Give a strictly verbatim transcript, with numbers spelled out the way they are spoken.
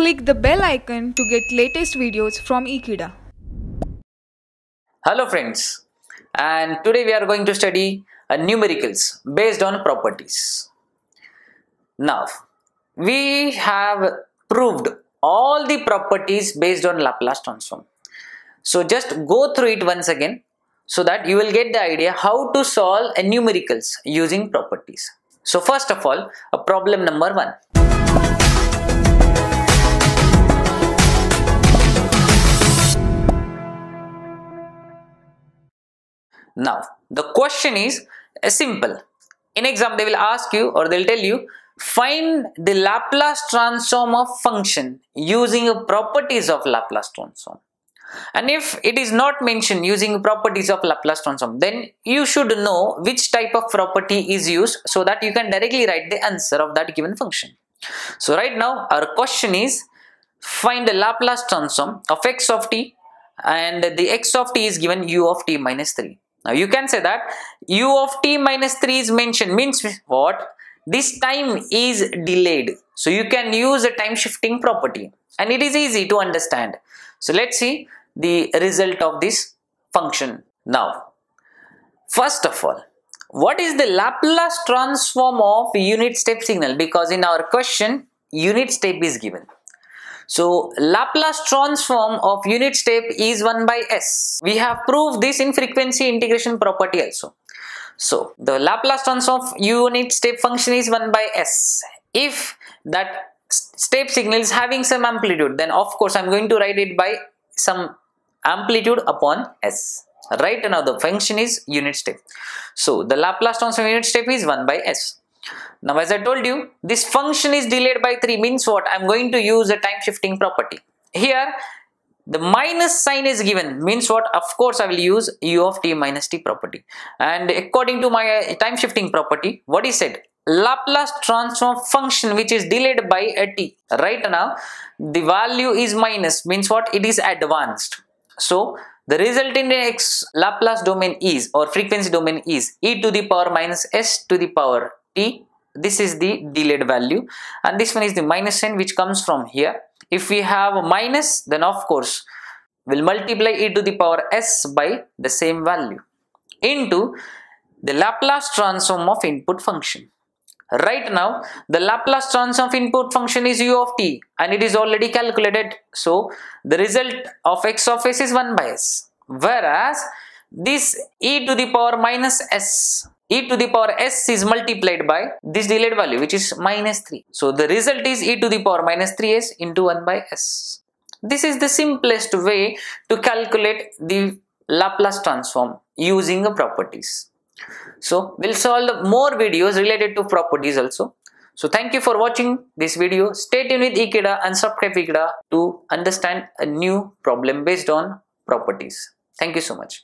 Click the bell icon to get latest videos from Ekeeda. Hello friends, and today we are going to study uh, numericals based on properties. Now, we have proved all the properties based on Laplace transform. So just go through it once again so that you will get the idea how to solve a numericals using properties. So first of all, a problem number one. Now, the question is uh, simple. In exam, they will ask you or they will tell you, find the Laplace transform of function using properties of Laplace transform. And if it is not mentioned using properties of Laplace transform, then you should know which type of property is used so that you can directly write the answer of that given function. So right now, our question is, find the Laplace transform of x of t, and the x of t is given u of t minus three. Now you can say that u of t minus three is mentioned, means what? This time is delayed. So you can use a time shifting property and it is easy to understand. So let's see the result of this function. Now, first of all, what is the Laplace transform of unit step signal? Because in our question, unit step is given. So Laplace transform of unit step is one by s. We have proved this in frequency integration property also. So the Laplace transform of unit step function is one by s. If that step signal is having some amplitude, then of course I am going to write it by some amplitude upon s. Right, now the function is unit step. So the Laplace transform of unit step is one by s. Now, as I told you, this function is delayed by three, means what? I am going to use a time shifting property. Here, the minus sign is given, means what? Of course, I will use u of t minus t property. And according to my time shifting property, what is said? Laplace transform function which is delayed by a t. Right now, the value is minus, means what? It is advanced. So, the result in the x Laplace domain is, or frequency domain is, e to the power minus s to the power t. This is the delayed value, and this one is the minus sign which comes from here. If we have a minus, then of course we'll multiply e to the power s by the same value into the Laplace transform of input function. Right now, the Laplace transform of input function is u of t, and it is already calculated. So the result of x of s is one by s, whereas this e to the power minus s, e to the power s is multiplied by this delayed value which is minus three. So the result is e to the power minus three s into one by s. This is the simplest way to calculate the Laplace transform using the properties. So we'll solve more videos related to properties also. So thank you for watching this video. Stay tuned with Ekeeda and subscribe Ekeeda to understand a new problem based on properties. Thank you so much.